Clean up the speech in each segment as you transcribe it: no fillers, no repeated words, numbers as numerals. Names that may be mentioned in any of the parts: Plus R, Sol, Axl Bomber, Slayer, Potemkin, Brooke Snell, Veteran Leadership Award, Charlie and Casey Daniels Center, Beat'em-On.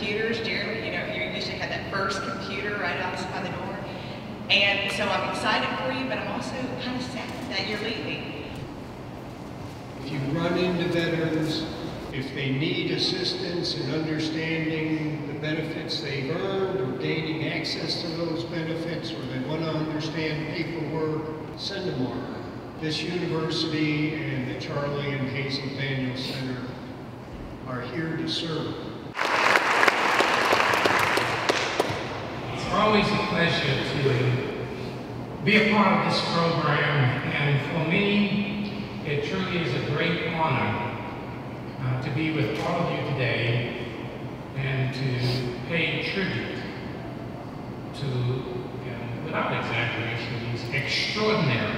computers. Jeremy, you usually had that first computer right outside by the door. And so I'm excited for you, but I'm also kind of sad that you're leaving. If you run into veterans, if they need assistance in understanding the benefits they've earned or gaining access to those benefits, or they want to understand paperwork, send them on. This university and the Charlie and Casey Daniels Center are here to serve. It's always a pleasure to be a part of this program, and for me, it truly is a great honor to be with all of you today and to pay tribute to, without exaggeration, these extraordinary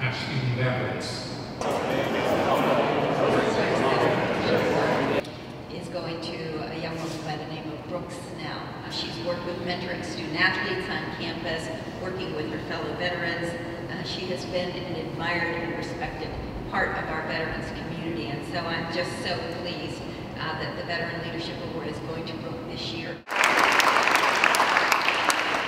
our student veterans. Is going to a young woman by the name of Brooke Snell. She's worked with mentoring student athletes on campus, working with her fellow veterans. She has been an admired and respected part of our veterans community, and so I'm just so pleased that the Veteran Leadership Award is going to Brooke this year.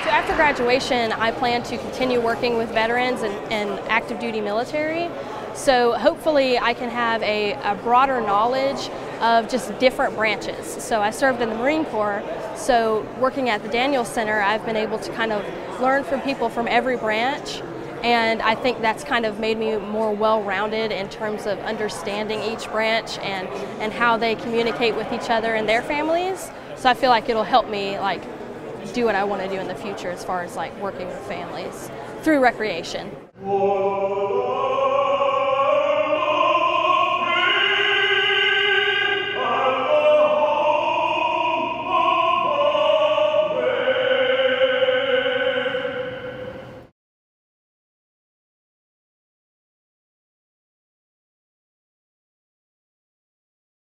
So after graduation, I plan to continue working with veterans and active duty military. So hopefully I can have a broader knowledge of just different branches. So I served in the Marine Corps, so working at the Daniels Center, I've been able to kind of learn from people from every branch. And I think that's kind of made me more well-rounded in terms of understanding each branch and how they communicate with each other and their families. So I feel like it'll help me like do what I want to do in the future as far as like working with families through recreation. Whoa.